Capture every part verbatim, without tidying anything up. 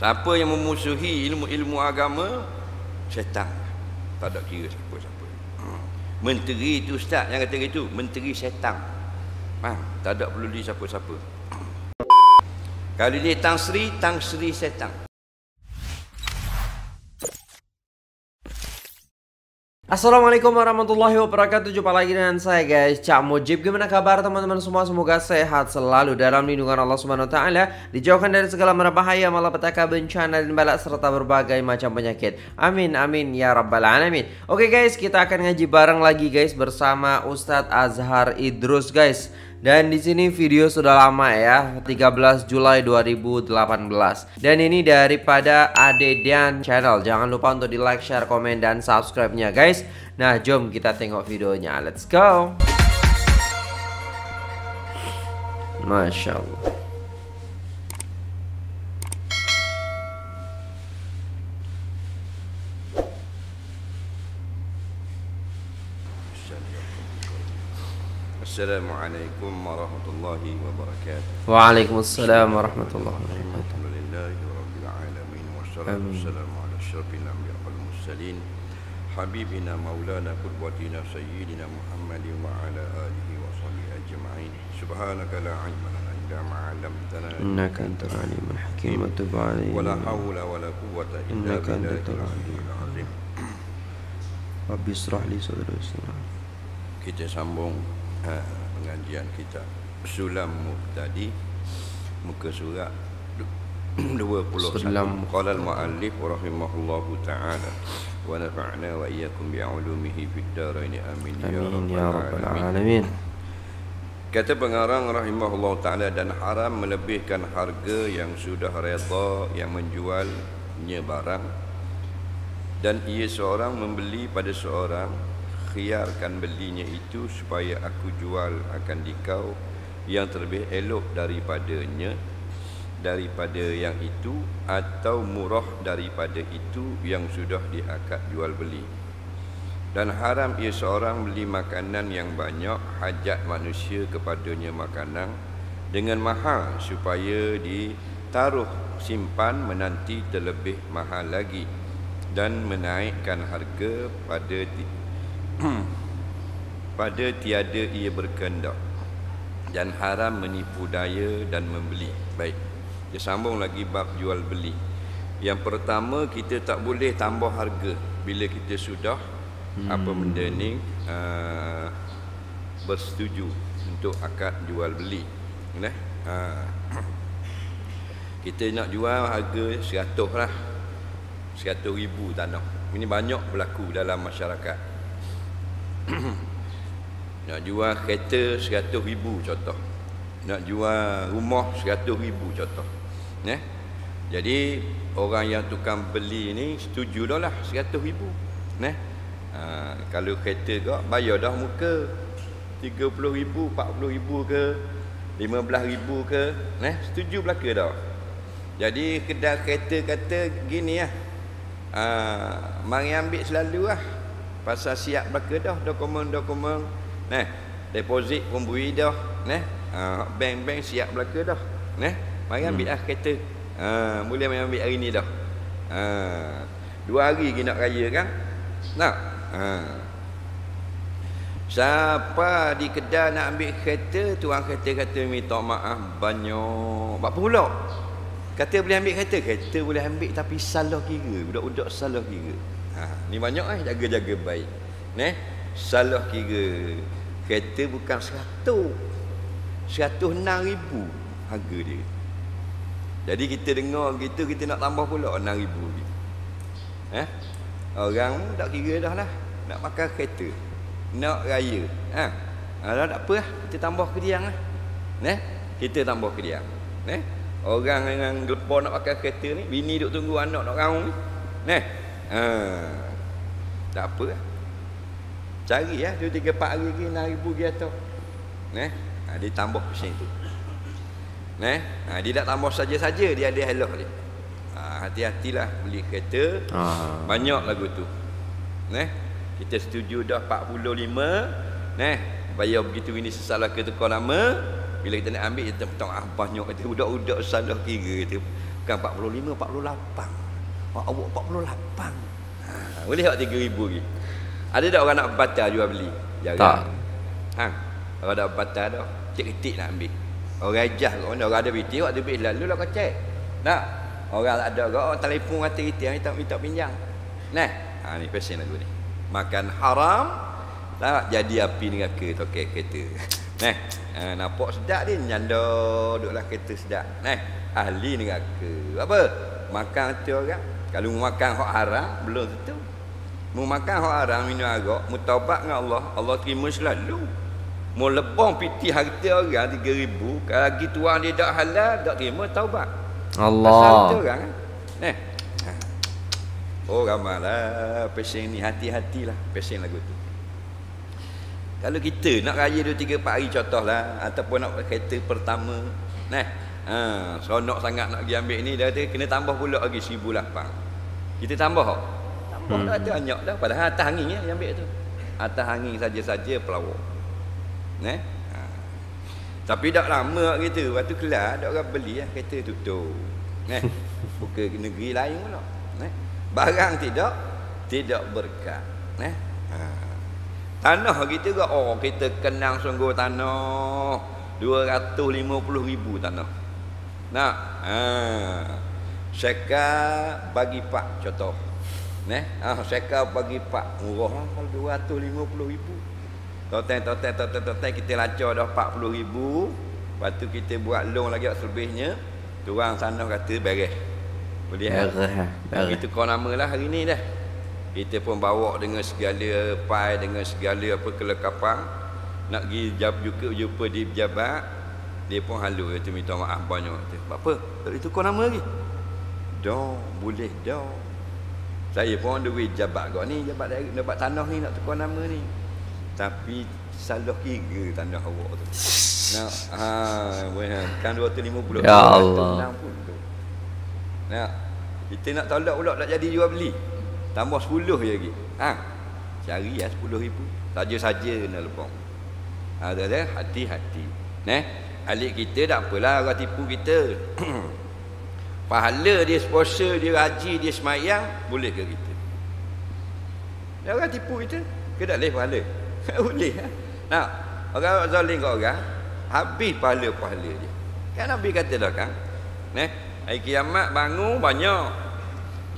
Siapa yang memusuhi ilmu-ilmu agama, setan. Tak ada kira siapa-siapa. Hmm. Menteri tu ustaz yang kata gitu, menteri setan. Faham? Tak ada perlu di siapa-siapa. Kali ni Tan Sri, Tan Sri setan. Assalamualaikum warahmatullahi wabarakatuh. Jumpa lagi dengan saya guys, Cak Mojib. Gimana kabar teman-teman semua? Semoga sehat selalu dalam lindungan Allah Subhanahu wa taala, dijauhkan dari segala mara bahaya, malapetaka, bencana dan bala serta berbagai macam penyakit. Amin amin ya rabbal alamin. Oke guys, kita akan ngaji bareng lagi guys bersama Ustadz Azhar Idrus guys. Dan di sini video sudah lama ya, tiga belas Julai dua ribu delapan belas. Dan ini daripada Ade Dian Channel. Jangan lupa untuk di like, share, komen, dan subscribe-nya guys. Nah jom kita tengok videonya, let's go. Masya Allah. Assalamualaikum warahmatullahi wabarakatuh. Waalaikumsalam warahmatullahi wabarakatuh. Alhamdulillahi rabbil alamin wassalamu ala asyrafil anbiya'i wal mursalin habibina maulana qudwatina sayyidina Muhammadin wa ala alihi wa sahbihi ajma'in. Subhanaka la ilma lana illa ma 'allamtana innaka antal alimul hakim wa tub 'alaina wa la haula wa la quwwata illa billahil aliyyil azim. Rabbi israh li sadri. Kita sambung Ha, pengajian kita Sulam Muqtadi, muka surat dua puluh satu. Qala al-muallif rahimahullahu ta'ala wa nafa'na wa iyyakum bi'ulumihi fid dharain amin ya rabbal alamin. Kata pengarang rahimahullahu ta'ala, dan haram melebihkan harga yang sudah redha yang menjualnya barang, dan ia seorang membeli pada seorang, khiyarkan belinya itu supaya aku jual akan dikau yang terlebih elok daripadanya daripada yang itu, atau murah daripada itu yang sudah diakad jual beli. Dan haram ia seorang beli makanan yang banyak, hajat manusia kepadanya makanan dengan mahal supaya ditaruh simpan menanti terlebih mahal lagi, dan menaikkan harga pada pada tiada ia berkehendak. Dan haram menipu daya dan membeli. Baik, dia sambung lagi bab jual beli. Yang pertama, kita tak boleh tambah harga bila kita sudah hmm. apa benda ni uh, bersetuju untuk akad jual beli. Nah, uh, kita nak jual harga seratus lah, seratus ribu tanah. Ini banyak berlaku dalam masyarakat. Nak jual kereta seratus ribu contoh, nak jual rumah seratus ribu contoh, eh? Jadi orang yang tukang beli ni setuju dah lah seratus ribu, eh? Ha, kalau kereta kau bayar dah muka tiga puluh ribu, empat puluh ribu ke lima belas ribu ke, eh? Setuju belaka dah. Jadi kedai kereta kata gini lah, ha, mari ambil selalu lah, pasal siap belaka dah dokumen-dokumen, nah deposit pun beri dah, nah uh, bank-bank siap belaka dah, nah mari ambil hmm. ah kereta, uh, boleh mari ambil hari ni dah, uh, dua hari lagi nak raya kan, nak uh. siapa di kedai nak ambil kereta, tuan kereta kata minta maaf banyak, apa pula kata boleh ambil kereta, kereta boleh ambil tapi salah kira, budak-budak salah kira. Ha, ni banyak eh jaga-jaga baik. Neh, salah kira. Kereta bukan seratus. seratus enam ribu harga dia. Jadi kita dengar gitu, kita nak tambah pula enam ribu lagi. Eh? Orang tak kira dah lah. Nak pakai kereta, nak raya. Ha. Alah tak apalah, kita tambah kediang lah. Neh, kita tambah kediang. Neh, orang yang gelepor nak pakai kereta ni, bini duk tunggu anak nak raung ni. Neh. Ha, tak apa lah. Cari lah ya, dua tiga empat hari lagi enam ribu dia atas, eh? Ha, dia tambah pusing tu, eh? Ha, dia tak tambah saja-saja, dia ada halah dia. Ha, hati-hatilah beli kereta. Ah, banyak lagu tu, eh? Kita setuju dah empat puluh lima, eh? Bayar begitu ini sesalah ke tukar nama. Bila kita nak ambil, kita petang abahnya kata budak-budak salah kira tu. bukan empat puluh lima, empat puluh lapan. Mak awak empat puluh lapan. Ha, boleh tak tiga ribu lagi? Ada tak orang nak batal jual beli? Jangan. Tak. Ha, orang nak batal dah. Ketik-ketik nak ambil. Orang ajah kat mana, orang ada B T, orang ada B T lalu lah kau cek. Nak? Orang ada orang telefon kata kita yang minta pinjam. Nah, ha ni pesen lagu ni. Makan haram tak jadi api neraka tokek kereta. Nah, ha, nampak sedap dia nyanda duduklah kereta sedap. Nah, ahli neraka. Apa? Makan tu orang. Kalau makan hak haram belum tentu. Mu makan hak haram minum arak, mu taubat dengan Allah, Allah terima selalu. Mu lebong piti harta orang tiga ribu, kalau lagi tuan dia tak halal, tak terima taubat. Allah. Pasal tu orang. Nah. Oh ramailah pesen ni, hati-hatilah pesen lagu tu. Kalau kita nak raya dua tiga empat hari contohlah, ataupun nak kereta pertama, nah, ha, seronok sangat nak pergi ambil ni, dia kata kena tambah pula lagi seribu lapan. Kita tambah tak? Tambah hmm. tak ada banyak dah, padahal atas angin ya, yang ambil tu. Atas angin saja-saja pelawak. Nah. Ha. Tapi tak lama gitu, waktu kelar dak orang beli lah kereta tutup. Nah. Buka negeri lain pula. Nah. Barang tidak tidak berkat, eh? Ha. Tanah kita ke oh kita kenang sungguh tanah dua ratus lima puluh ribu tanah. Nak. Ha. Sekar bagi pak contoh. Neh. Ah sekar bagi pak murah kalau dua ratus lima puluh ribu. Total total total total kita lacak dah empat puluh ribu. Lepas tu kita buat loan lagi selebihnya. Tuang tanah kata beres. Boleh kan? Itu kau namalah hari ni dah. Kita pun bawa dengan segala pai, dengan segala apa kelengkapan. Nak pergi jumpa, jumpa di pejabat. Dia pun halus. Dia minta maaf banyak. Apa? Itu kau nama lagi? Dah. Boleh dah. Saya pun duit jabat kau ni. Jabat dapat tanah ni nak tukar nama ni. Tapi salah kira tanah awak tu. Nak. Haa. Kan dua ratus lima puluh. Ya Allah. Nah, kita nak tolak pula nak jadi jual beli. Tambah sepuluh je lagi. Ha. Cari lah sepuluh ribu. Saja-saja kena lebong. Ha, ada hati-hati. Neh, alik kita tak apalah orang tipu kita. Pahala dia sponsor, dia haji, dia semayang, boleh ke kita? Dia orang tipu kita, kita tak boleh pahala. Boleh ha? Nah, orang zalim kat orang, habis pahala-pahala dia. Kan Nabi kata dah kan. Neh, hari kiamat bangun banyak.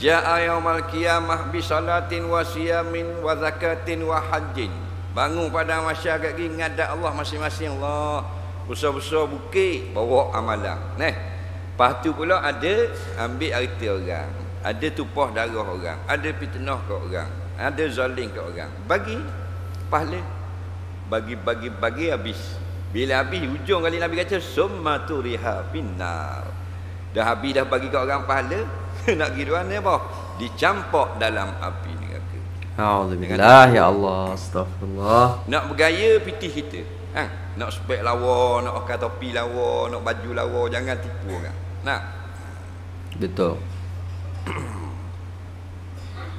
Ja'a yaumal qiyamah bi salatin wa siyamin wa zakatin wa hajjin. Bangun pada masyarakat ini ngadak Allah masing-masing Allah. Besar-besar bukit bawa amalan. Neh. Lepas tu pula ada ambil harta orang. Ada tumpah darah orang. Ada fitnah kat orang. Ada zalim kat orang. Bagi pahala. Bagi-bagi-bagi habis. Bila habis hujung kali Nabi kata summa turiha finnar. Dah habis dah bagi kat orang pahala nak pergi duanya apa? Dicampok dalam api neraka. Alhamdulillah ya Allah, astagfirullah. Nak bergaya piti kita. Ha? Nak spek lawa, nak pakai topi lawa, nak baju lawa, jangan tipu orang. Nah. Betul.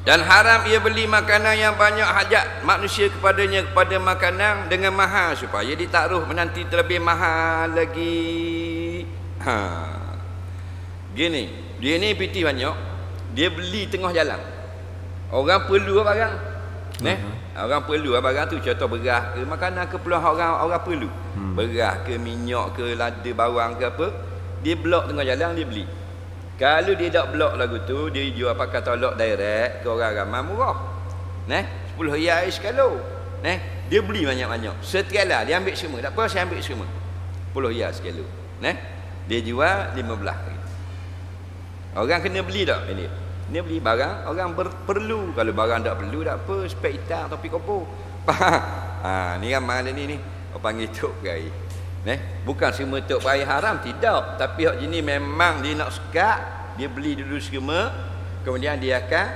Dan haram ia beli makanan yang banyak hajat manusia kepadanya kepada makanan dengan mahal supaya ditaruh menanti terlebih mahal lagi. Ha. Gini, dia ni piti banyak. Dia beli tengah jalan. Orang perlu barang. Neh, uh-huh. Orang perlu barang tu contoh beras ke makanan ke peluang orang orang perlu. Hmm. Beras ke minyak ke lada bawang ke apa, dia blok tengah jalan dia beli. Kalau dia tak blok lagu tu, dia jual pakai tolak direct ke orang ramai murah. Neh, sepuluh riyal sekilo. Neh, dia beli banyak-banyak. Setialah dia ambil semua. Tak apa saya ambil semua. sepuluh riyal sekilo. Neh, dia jual lima belas. Orang kena beli tak ini? Kena beli barang, orang ber, perlu. Kalau barang tak perlu tak apa, spek hitam, topi kopo. Ha, ni ramai ni ni. Orang panggil tok perai. Neh, bukan semua tok perai haram tidak, tapi hak jenis memang dia nak sekat, dia beli dulu semua, kemudian dia akan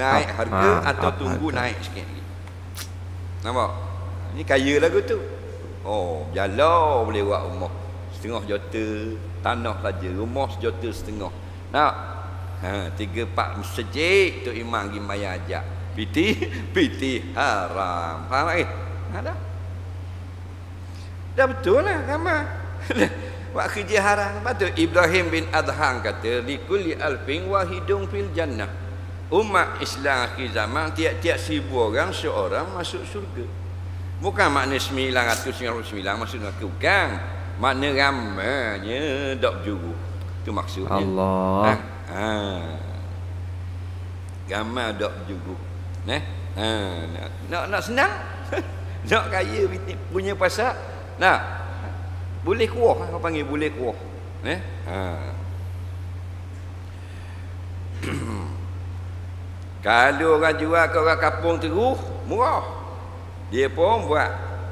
naik harga ha, ha, atau ha, tunggu ha, naik sikit lagi. Nampak? Ni kaya lagu tu. Oh, jalo boleh buat rumah setengah juta tanah saja, rumah sejuta setengah. Nak? Ha, tiga pak masjid tu imam pergi maya ajak. Piti, piti haram. Faham tak? Ha dah. Dah betul lah ramai. Wa kerja harang. Lepas tu Ibrahim bin Adhan kata, likulli alfin wahidun fil jannah. Umat Islam akhir zaman tiap-tiap seribu orang seorang masuk syurga. Bukan makna sembilan ratus sembilan puluh sembilan masuk neraka, bukan. Makna ramainya dak berjuru. Itu maksudnya. Allah. Ha. Ha. Ramai dak berjuru. Neh. Ha. Nak nak, nak senang. Nak kaya punya pasak. Nah. Boleh kuah, kau panggil boleh kuah. Eh? Ha. Kalau orang jual ke orang kampung terus murah. Dia pun buat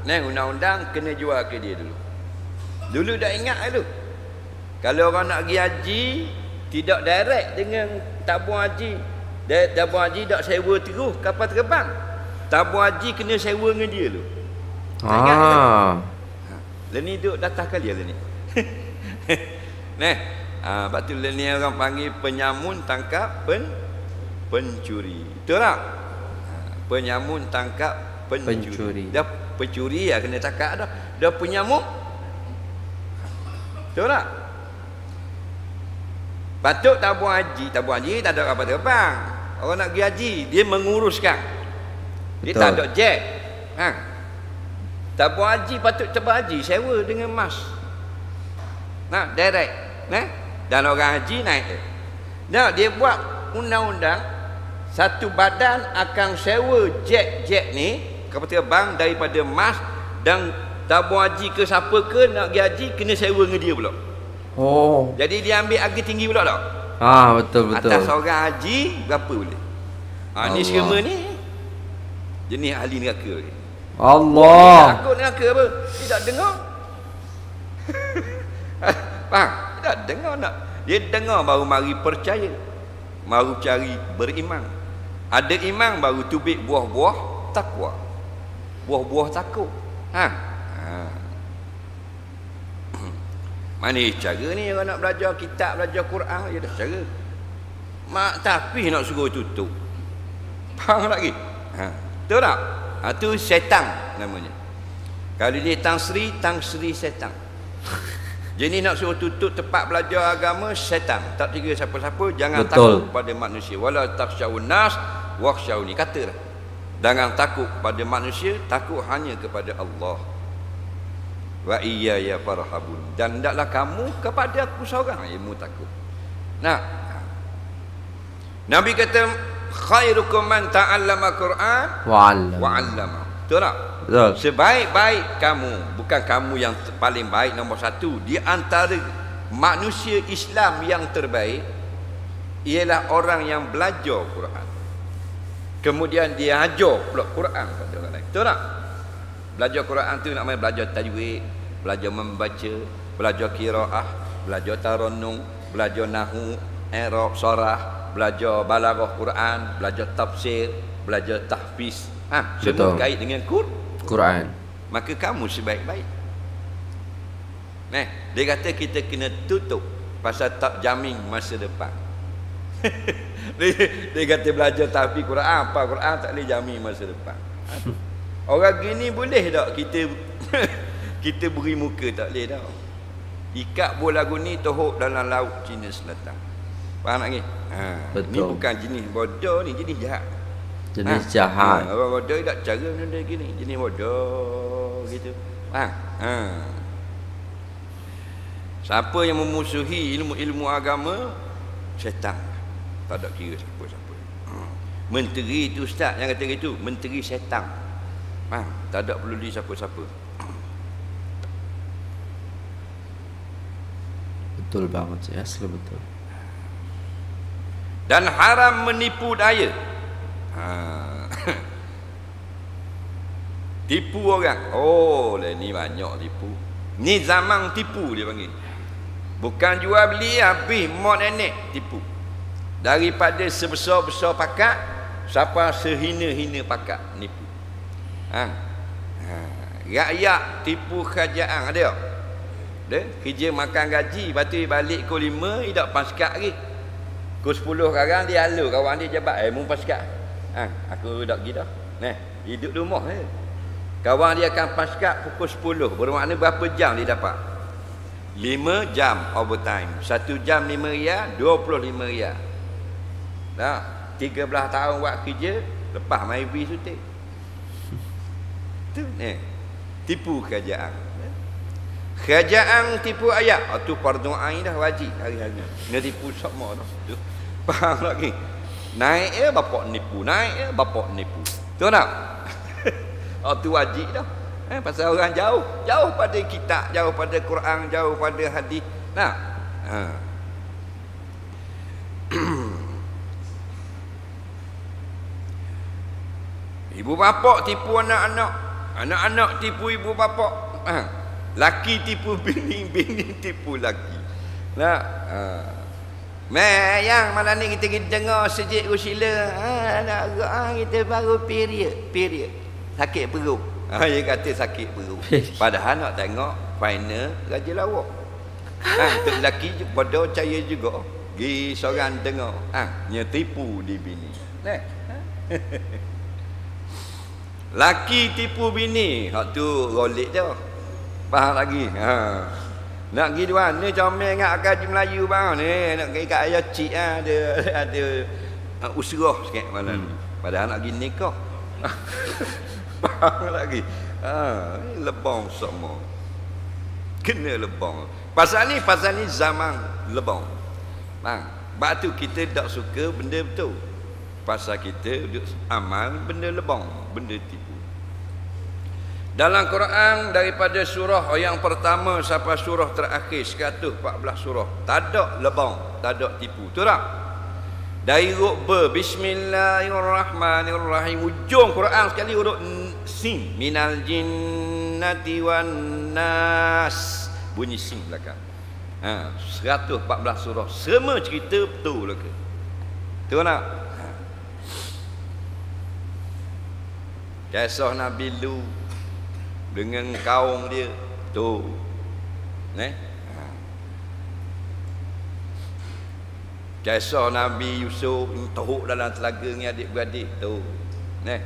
nang undang-undang kena jual ke dia dulu. Dulu dah ingat dulu. Kalau orang nak pergi haji tidak direct dengan tabung haji. Tabung haji tak sewa terus kapal terbang. Tabung haji kena sewa dengan dia dulu. Ha. Ah. Leni duk datang kali leni. Neh, ah batu leni orang panggil penyamun tangkap pen pencuri. Betul tak? Penyamun tangkap pencuri. pencuri. Dah pencuri ya kena cakap dah. Dah penyamun. Betul tak? Patut tabung haji, tabung haji tak ada apa terbang. Orang nak pergi haji, dia menguruskan. Dia Betul. tak ada jet. Ha. Tabung haji patut terbang haji sewa dengan mas. Nah, direct, nah. Dan orang haji naik. Nah, dia buat undang-undang satu badan akan sewa jet-jet ni kapal terbang daripada mas dan tabung haji ke siapa ke nak pergi haji kena sewa dengan dia pula. Oh. Jadi dia ambil harga tinggi pula tak? Ah, betul betul. Atas orang haji berapa boleh? Ha, ni skema ni jenis ahli neraka ni. Allah. Takut neraka apa? Tidak dengar. Faham? Tidak dengar nak. Dia dengar baru mari percaya. Baru cari beriman. Ada iman baru tubik buah-buah takwa. Buah-buah takut. Ha. Ha. Mana cara ni orang nak belajar kitab, belajar Quran je dah cara. Mak tapi nak suruh tutup. Faham lagi? Ha. Betul tak? Ha, tu setan namanya. Kalau dia tang sri, tang sri setan. Jadi nak suruh tutup tempat belajar agama setan. Tak kira siapa-siapa, jangan Betul. takut pada manusia. Wala takhsyawun nas wakhsyawni. Katalah. Jangan takut pada manusia, takut hanya kepada Allah. Wa iyyaya farhabun. Dan hendaklah kamu kepada aku seorang ilmu takut. Nah. Nabi kata khairukum man ta'allama Quran wa 'allama. Betul tak? Betul. Sebaik-baik kamu, bukan kamu yang paling baik nombor satu, di antara manusia Islam yang terbaik ialah orang yang belajar Quran. Kemudian dia ajar pula Quran kepada orang lain. Betul tak? Belajar Quran tu nak main belajar tajwid, belajar membaca, belajar qiraah, belajar tarannum, belajar nahwu, i'rab, sarah, belajar balaghah Quran, belajar tafsir, belajar tahfiz. Ha, semua Betul. kait dengan Quran. Quran. Maka kamu sebaik-baik. Nah, dia kata kita kena tutup pasal tak jamin masa depan. dia, dia kata belajar tahfiz Quran, apa Quran tak boleh jamin masa depan. Ha? Orang gini boleh tak kita kita beri muka tak boleh dah. Ikat bola guni tohok dalam laut Cina Selatan. Faham lagi? Ha, ni bukan jenis bodoh ni, jenis jahat. Jenis ha? jahat. Ha, orang bodoh tak cara benda gini, jenis bodoh gitu. Faham? Ha. Siapa yang memusuhi ilmu-ilmu agama setan. Tak ada kira siapa-siapa. Hmm. Menteri tu ustaz yang kata gitu, menteri setan. Faham? Tak ada perlu di siapa-siapa. Betul banget, ya, asli betul. Dan haram menipu daya. Ha. Tipu orang. Oh, lah ni banyak tipu. Ni zaman tipu dia panggil. Bukan jual beli habis mod nenek tipu. Daripada sebesar-besar pakat siapa sehina-hina pakat nipu. Ha. Ha. Rakyat tipu kerajaan ada. Dia kerja makan gaji, lepas tu balik pukul lima, dia tak paskat lagi. Pukul sepuluh sekarang dia lalu kawan dia jabat, eh mu paskat. Ha, aku dak pergi dah. Nah, hidup di rumah eh. Kawan dia akan paskat pukul sepuluh. Bermakna berapa jam dia dapat? lima jam overtime, satu jam lima riyal, dua puluh lima riyal. Dah tiga belas tahun buat kerja, lepas maybe sutik. Tu ni tipu kerajaan. Kerajaan tipu ayat, oh, tu perdoaan dah wajib hari-hari. Dia tipu sama dah. Faham lagi. Naik ya bapak nipu, naik ya bapak nipu. Tu nak? Oh tu wajib dah. Eh, pasal orang jauh, jauh pada kitab, jauh pada Quran, jauh pada hadis. Nah. Ha. Ibu bapa tipu anak-anak, anak-anak tipu ibu bapa. Ha. Laki tipu bini, bini tipu laki. Nah. Ha. Mai yang malam ni kita, kita dengar sejik Rusila, ha nak ha, kita baru period, period. Sakit perut. Ha, dia kata sakit perut. Padahal nak tengok final Raja Lawak. Ha, untuk lelaki bodoh caya juga. Gi seorang dengar. Ha, dia tipu di bini. Nah. Laki tipu bini, hak tu rolik je. Faham lagi. Ha. Nak gi duan ni comel ingat kaji Melayu bang ni, nak gi kat ayah cik ah ada ada usrah sikit malam ni. Padahal nak gi nikah. Faham lagi. Ah, lebong semua. Kena lebong. Pasal ni, pasal ni zaman lebong. Bang, bab tu kita tak suka benda betul. Pasal kita duk amal benda lebong, benda tipu. Dalam Quran daripada surah yang pertama sampai surah terakhir seratus empat belas surah, tak ada lebong, tak ada tipu. Tu tak? Dari huruf B, bismillahirrahmanirrahim, ujung Quran sekali huruf sin, minal jinnati wan nas, bunyi sin belakang. Ha, seratus empat belas surah semua cerita betul ke? Tahu tak? Ha. Kisah Nabi Lu dengan kaum dia tu. Neh. Kisah Nabi Yusuf teruk dalam telaga dengan adik-beradik tu. Neh.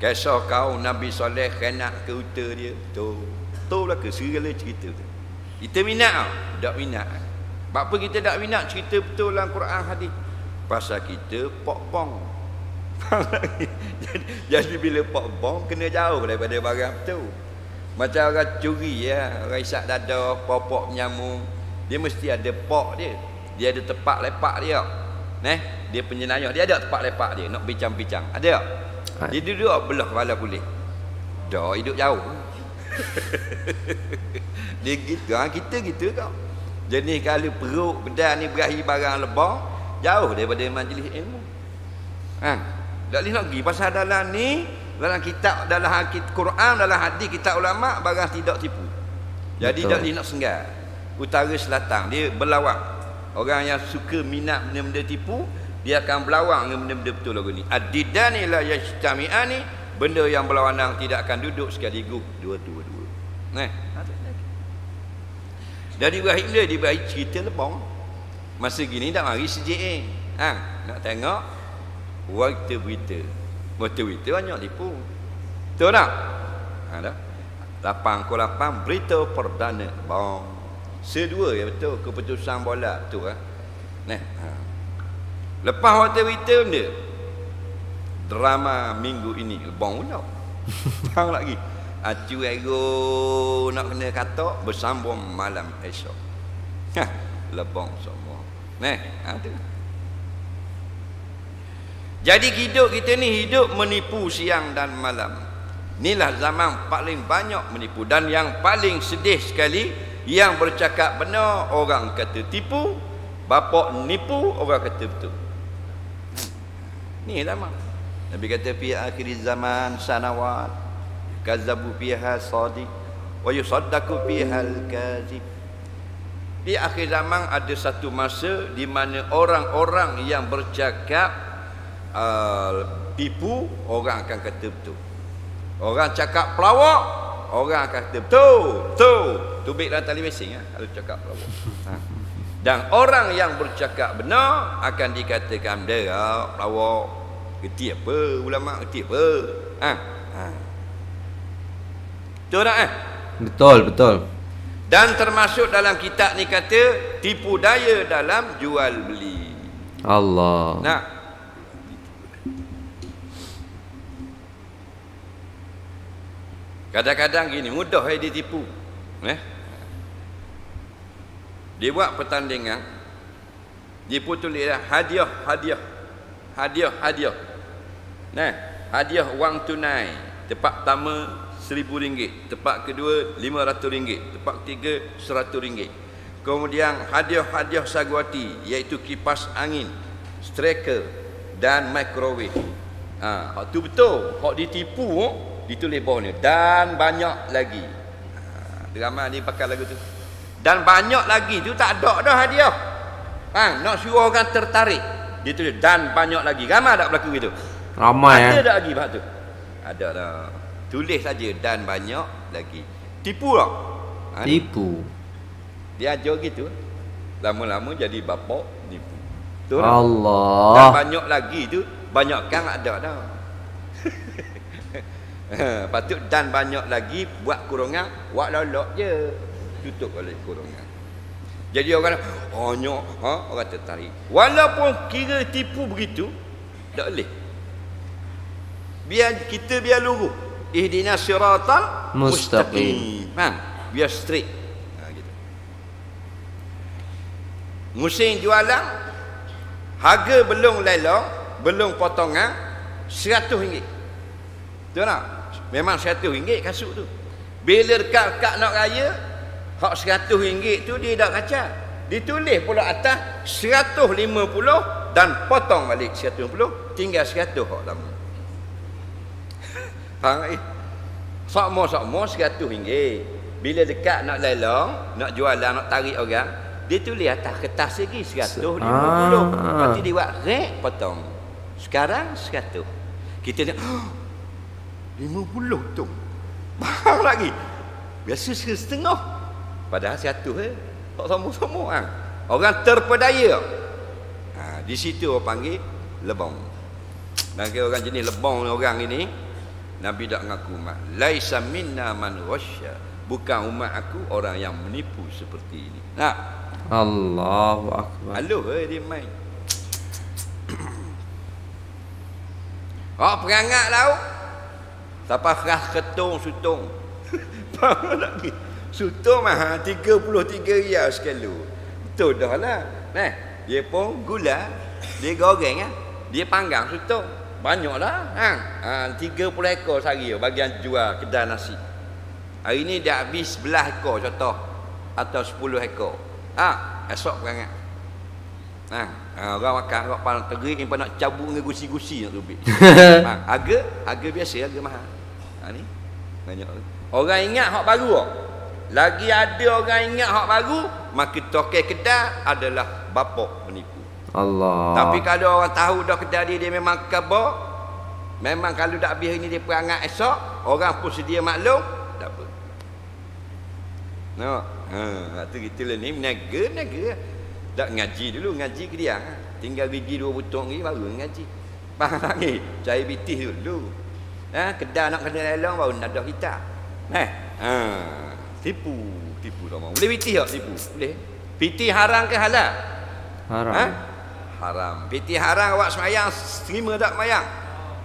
Kisah kau Nabi Soleh kena ke uta dia tu. Tu lah ke segala cerita tu. Kita minat ah, tak minat. Bab apa kita tak minat cerita betul dalam Quran hadis. Pasal kita pokpong. jadi, jadi bila pokpong kena jauh daripada barang betul. Macam orang curi ya, orang isak dada, popok nyamuk, dia mesti ada pok dia. Dia ada tempat lepak dia. Neh, dia penjenayah, dia ada tempat lepak dia nak bincang-bincang. Ada tak? Dia duduk belah kepala boleh. Dah hidup jauh. dia gitu, ha, kita gitu kau. Jenis kalau perut bedan ni berahi barang lebah, jauh daripada majlis ilmu. Ha, tak boleh nak pergi pasal dalam ni, dalam kitab, dalam Quran, dalam hadis kitab ulama barang tidak tipu. Jadi tak boleh nak senggar. Utara selatan dia berlawak. Orang yang suka minat benda-benda tipu, dia akan berlawan dengan benda-benda betul lagu ni. Adidani la yastami'ani, benda yang berlawanan tidak akan duduk sekaligus dua-dua-dua. Nah. Dari Ibrahim dia dibaca cerita lebong. Masa gini tak mari C J A. Ha, nak tengok waktu berita. Waktu berita banyak tipu. Betul tak? Ha dah. lapan kosong lapan berita perdana bong. Sedua ya betul keputusan bola betul ah. Ha? Nah. Ha. Lepas waktu berita dia drama minggu ini lebong pula. Bang lagi. Acu ego nak kena katak bersambung malam esok. Ha, lebong semua. Nah, ha tu. Jadi hidup kita ni hidup menipu siang dan malam. Inilah zaman paling banyak menipu dan yang paling sedih sekali yang bercakap benar orang kata tipu, bapak nipu orang kata betul. Ni lama. Nabi kata fi akhir zaman sanawat kazabu fiha sadiq wa yusaddaqu fiha al-kazib. Di akhir zaman ada satu masa di mana orang-orang yang bercakap uh, tipu orang akan kata betul. Orang cakap pelawak, orang kata betul, betul. Tubik dalam televisyen ah kalau cakap pelawak. Ha. Dan orang yang bercakap benar akan dikatakan dia pelawak. Erti apa? Ulama erti apa? Ha. Ha. Betul tak eh? Betul, betul. Dan termasuk dalam kitab ni kata tipu daya dalam jual beli. Allah. Nah. Kadang-kadang gini mudah dia ditipu. Eh? Dia buat pertandingan. Dia pun tulislah hadiah, hadiah. Hadiah, hadiah. Nah, hadiah wang tunai. Tempat pertama seribu ringgit, tempat kedua lima ratus ringgit, tempat ketiga seratus ringgit. Kemudian hadiah-hadiah saguati, iaitu kipas angin, striker dan microwave. Ah, ha, tu betul. Hak ditipu, ditulis bawah ni dan banyak lagi. Ha, drama ni pakai lagu tu. Dan banyak lagi tu tak ada dah hadiah. Hang nak suruh orang tertarik. Dia tulis dan banyak lagi. Ramai tak berlaku gitu? Ramai. Ada eh? tak lagi bab tu? Ada dah. Tulis saja dan banyak lagi. Tipu tak? Ha, tipu. Dia ajar gitu. Lama-lama jadi bapak nipu. Betul Allah. Dan banyak lagi tu, banyak kan ada dah. Patut dan banyak lagi buat kurungan, buat lolok je. Tutup oleh kurungan. Jadi orang oh nyok, ha, orang tertarik. Walaupun kira tipu begitu, tak boleh. Biar kita biar luruh. Ihdinas siratal mustaqim. Faham? Biar straight. Ha gitu. Musim jualan harga belum lelang, belum potongan seratus ringgit. Betul tak? Memang seratus ringgit kasut tu. Bila dekat-dekat nak raya, hak seratus ringgit tu dia dah kacau. Ditulis pula atas seratus lima puluh dan potong balik seratus lima puluh, tinggal seratus hak lama. Hang eh sama-sama seratus ringgit. Bila dekat nak lelang, nak jualan, nak tarik orang, dia tulis atas kertas lagi seratus lima puluh. Ah. Lepas tu dia buat rek potong. Sekarang seratus. Kita ni oh, lima puluh tu. Barang lagi. Biasa setengah. Padahal seratus eh. Tak sama-sama hang. Orang terpedaya. Ha, di situ orang panggil lebong. Bagi orang jenis lebong orang ini, Nabi tak mengaku umat. Laisa minna man ghasya. Bukan umat aku orang yang menipu seperti ini. Nah. Allahu akbar. Aluh eh, dia main. Oh perangat laut. Siapa khas ketung sutung. Apa lagi? Sutung mah tiga puluh tiga ria sekali. Betul dah lah. Nah, dia pun gula, dia goreng ah. Dia panggang sutung. Banyaklah hang. Ha tiga puluh ekor sehari bagian jual kedai nasi. Hari ni dah habis sebelas ekor contoh atau sepuluh ekor. Ha esok perangai. Ha, ha orang makan orang paling terik ni nak cabut dengan gusi-gusi nak rubik. Ha harga harga biasa harga mahal. Ha ni banyak. Orang ingat hak baru ah. Lagi ada orang ingat hak baru, maka tokai kedai adalah bapak menipu. Allah. Tapi kalau orang tahu dah kedai dia, dia memang kabur. Memang kalau tak habis ni dia perangai esok, orang pun sedia maklum, tak apa. Noh. Ha, tu gitu lah ni meniaga-niaga. Tak ngaji dulu, ngaji kediang. Tinggal gigi dua butung ni baru ngaji. Faham tak ni? Cari bitih dulu. Ha, kedai nak kena lelang baru nak dah kita. Nah. Ha, tipu, tipu tak mau. Boleh bitih tak tipu? Boleh. Bitih haram ke halal? Haram. Ha? Haram. Piti haram awak semayang terima tak semayang?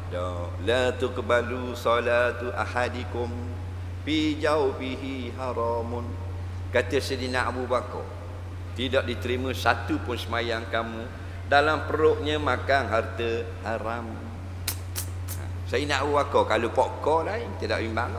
No. La tuqbalu salatu ahadikum fi jawfihi haramun. Kata Sayyidina Abu Bakar, tidak diterima satu pun semayang kamu dalam perutnya makan harta haram. Sayyidina Abu Bakar kalau pokok lain tidak imbang.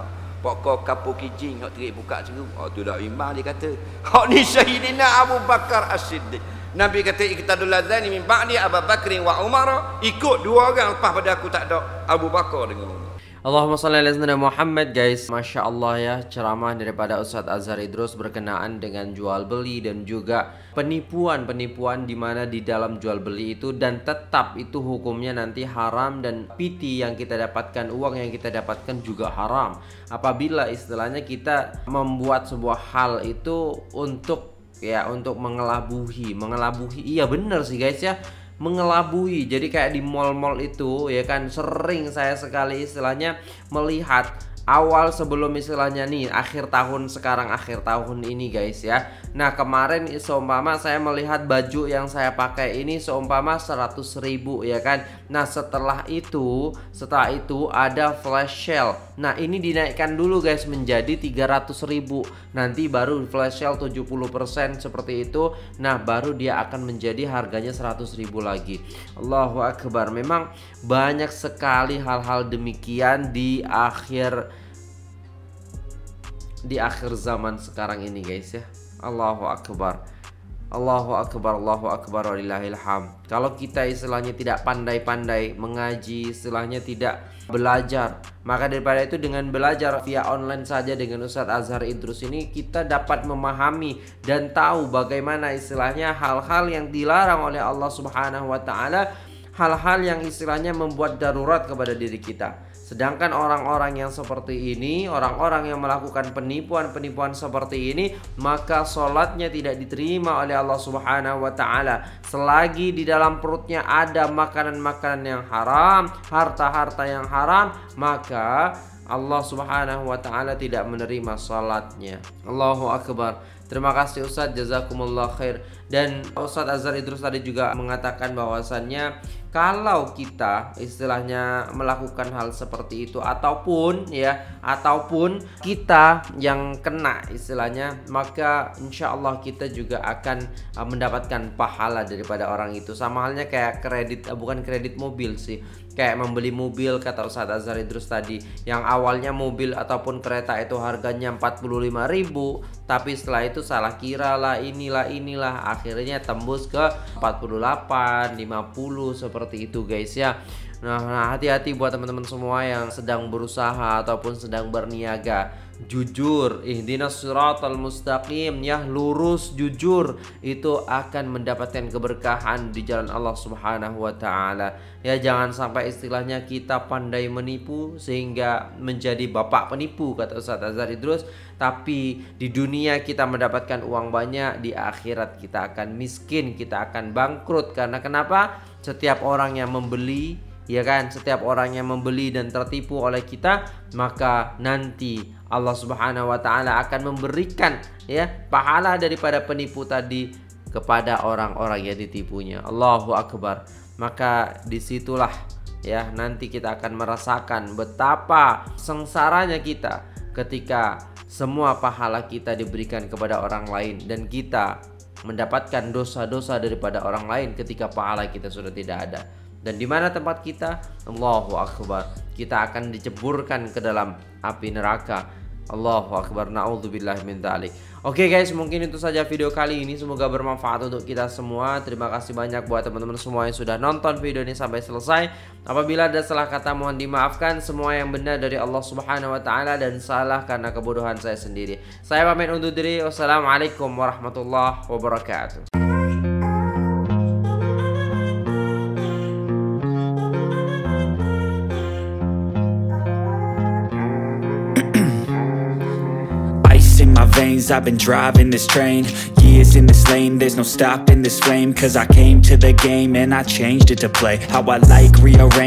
Pokok kapur kijing nak terik buka seru, oh tu dak imbang dia kata. Hak ni Sayyidina Abu Bakar As-Siddiq. Nabi kata iqtadul ladzani min ba'di Abu Bakr wa Umar, ikut dua orang lepas pada aku tak ada Abu Bakar dengan Umar. Allahumma salli ala sayyidina Muhammad. Guys, Masya Allah ya, ceramah daripada Ustadz Azhar Idrus berkenaan dengan jual beli dan juga penipuan-penipuan di mana di dalam jual beli itu dan tetap itu hukumnya nanti haram, dan piti yang kita dapatkan, uang yang kita dapatkan juga haram. Apabila istilahnya kita membuat sebuah hal itu untuk ya untuk mengelabuhi, mengelabuhi, iya bener sih guys ya, mengelabui. Jadi kayak di mall-mall itu ya kan, sering saya sekali istilahnya melihat awal sebelum istilahnya nih akhir tahun, sekarang akhir tahun ini guys ya. Nah kemarin seumpama saya melihat baju yang saya pakai ini seumpama seratus ribu ya kan. Nah setelah itu setelah itu ada flash sale. Nah ini dinaikkan dulu guys menjadi tiga ratus ribu. Nanti baru flash sale tujuh puluh persen seperti itu. Nah baru dia akan menjadi harganya seratus ribu lagi. Allahu Akbar. Memang banyak sekali hal-hal demikian di akhir di akhir zaman sekarang ini guys ya. Allahu Akbar, Allahu Akbar, Allahu Akbar, walillahil hamd. Kalau kita istilahnya tidak pandai-pandai mengaji, istilahnya tidak belajar, maka daripada itu dengan belajar via online saja dengan Ustadz Azhar Idrus ini, kita dapat memahami dan tahu bagaimana istilahnya hal-hal yang dilarang oleh Allah Subhanahu wa Ta'ala, hal-hal yang istilahnya membuat darurat kepada diri kita. Sedangkan orang-orang yang seperti ini, orang-orang yang melakukan penipuan-penipuan seperti ini, maka sholatnya tidak diterima oleh Allah Subhanahu wa Ta'ala. Selagi di dalam perutnya ada makanan-makanan yang haram, harta-harta yang haram, maka Allah Subhanahu wa Ta'ala tidak menerima sholatnya. Allahu Akbar. Terima kasih Ustadz, jazakumullah khair. Dan Ustadz Azhar Idrus tadi juga mengatakan bahwasannya kalau kita istilahnya melakukan hal seperti itu ataupun ya ataupun kita yang kena istilahnya, maka insya Allah kita juga akan mendapatkan pahala daripada orang itu. Sama halnya kayak kredit, bukan kredit mobil sih, kayak membeli mobil kata Ustadz Azhar Idrus tadi, yang awalnya mobil ataupun kereta itu harganya empat puluh lima ribu, tapi setelah itu salah kira lah, inilah inilah akhirnya tembus ke empat puluh delapan, lima puluh seperti itu guys ya. Nah, hati-hati buat teman-teman semua yang sedang berusaha ataupun sedang berniaga. Jujur, ihdinas siratal mustaqim ya, lurus jujur itu akan mendapatkan keberkahan di jalan Allah Subhanahu wa Ta'ala. Ya jangan sampai istilahnya kita pandai menipu sehingga menjadi bapak penipu kata Ustadz Azhar Idrus, tapi di dunia kita mendapatkan uang banyak, di akhirat kita akan miskin, kita akan bangkrut. Karena kenapa? Setiap orang yang membeli, ya kan, setiap orang yang membeli dan tertipu oleh kita, maka nanti Allah Subhanahu wa Ta'ala akan memberikan ya pahala daripada penipu tadi kepada orang-orang yang ditipunya. Allahu Akbar. Maka disitulah ya nanti kita akan merasakan betapa sengsaranya kita ketika semua pahala kita diberikan kepada orang lain dan kita mendapatkan dosa-dosa daripada orang lain ketika pahala kita sudah tidak ada. Dan di mana tempat kita? Allahu Akbar. Kita akan diceburkan ke dalam api neraka. Allahu Akbar. Na'udzubillahi min dzalik. Oke guys, mungkin itu saja video kali ini. Semoga bermanfaat untuk kita semua. Terima kasih banyak buat teman-teman semua yang sudah nonton video ini sampai selesai. Apabila ada salah kata mohon dimaafkan. Semua yang benar dari Allah Subhanahu wa Ta'ala dan salah karena kebodohan saya sendiri. Saya pamit undur diri. Wassalamualaikum warahmatullahi wabarakatuh. I've been driving this train, years in this lane, there's no stopping this flame, cause I came to the game and I changed it to play how I like, rearrange.